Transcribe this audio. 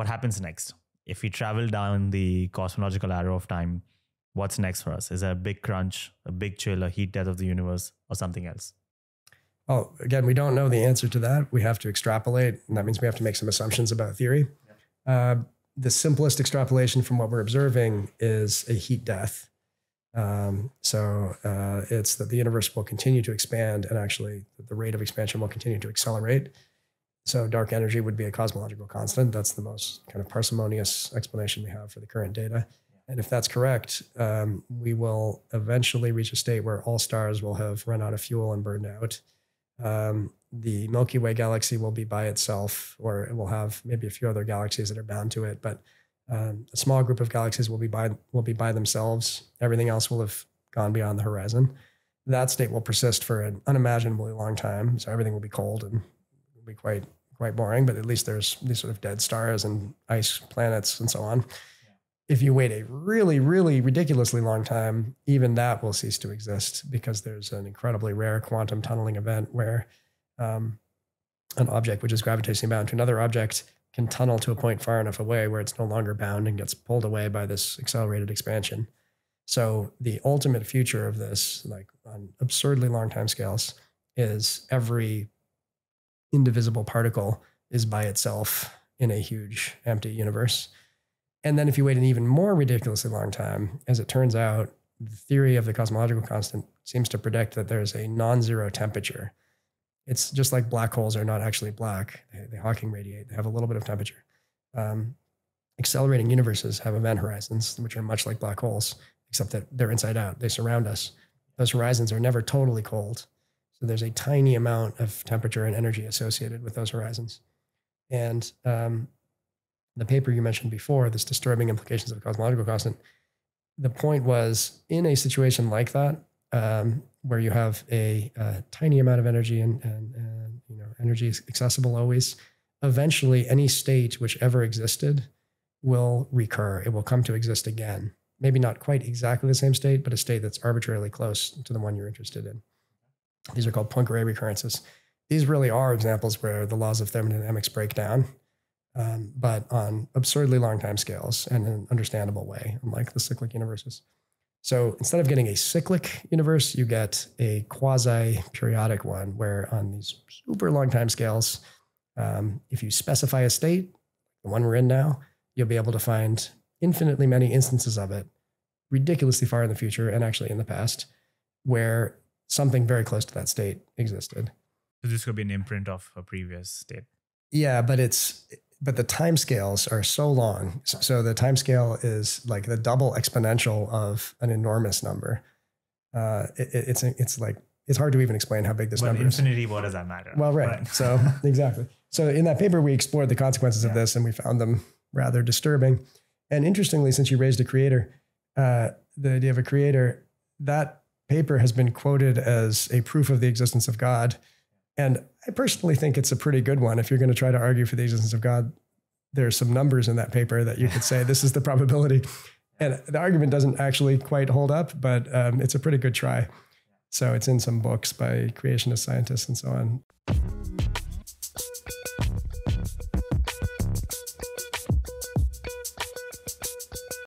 what happens next? If we travel down the cosmological arrow of time, what's next for us? Is there a big crunch, a big chill, a heat death of the universe, or something else? Oh, again, we don't know the answer to that. We have to extrapolate, and that means we have to make some assumptions about theory. The simplest extrapolation from what we're observing is a heat death. It's that the universe will continue to expand, and actually the rate of expansion will continue to accelerate. So dark energy would be a cosmological constant. That's the most kind of parsimonious explanation we have for the current data. And if that's correct, we will eventually reach a state where all stars will have run out of fuel and burned out. The Milky Way galaxy will be by itself, or it will have maybe a few other galaxies that are bound to it, but a small group of galaxies will be by themselves. Everything else will have gone beyond the horizon. That state will persist for an unimaginably long time. So everything will be cold and will be quite boring, but at least there's these sort of dead stars and ice planets and so on. If you wait a really, really ridiculously long time, even that will cease to exist, because there's an incredibly rare quantum tunneling event where an object which is gravitationally bound to another object can tunnel to a point far enough away where it's no longer bound and gets pulled away by this accelerated expansion. So the ultimate future of this, like on absurdly long time scales, is every indivisible particle is by itself in a huge empty universe. And then if you wait an even more ridiculously long time, as it turns out, the theory of the cosmological constant seems to predict that there's a non-zero temperature. It's just like black holes are not actually black. They Hawking radiate. They have a little bit of temperature. Accelerating universes have event horizons, which are much like black holes, except that they're inside out. They surround us. Those horizons are never totally cold. So there's a tiny amount of temperature and energy associated with those horizons. And the paper you mentioned before, this disturbing implications of a cosmological constant, the point was, in a situation like that, where you have a tiny amount of energy and energy is accessible always, eventually any state which ever existed will recur. It will come to exist again. Maybe not quite exactly the same state, but a state that's arbitrarily close to the one you're interested in. These are called Poincaré recurrences. These really are examples where the laws of thermodynamics break down. But on absurdly long time scales and in an understandable way, unlike the cyclic universes. So instead of getting a cyclic universe, you get a quasi-periodic one, where on these super long time scales, if you specify a state, the one we're in now, you'll be able to find infinitely many instances of it, ridiculously far in the future and actually in the past, where something very close to that state existed. So this could be an imprint of a previous state. Yeah, but the timescales are so long. So the timescale is like the double exponential of an enormous number. It's hard to even explain how big this number is. Infinity, what does that matter? Well, right. So exactly. So in that paper, we explored the consequences of this, and we found them rather disturbing. And interestingly, since you raised a creator, the idea of a creator, that paper has been quoted as a proof of the existence of God. And I personally think it's a pretty good one. If you're going to try to argue for the existence of God, there's some numbers in that paper that you could say, this is the probability. And the argument doesn't actually quite hold up, but it's a pretty good try. So it's in some books by creationist scientists and so on.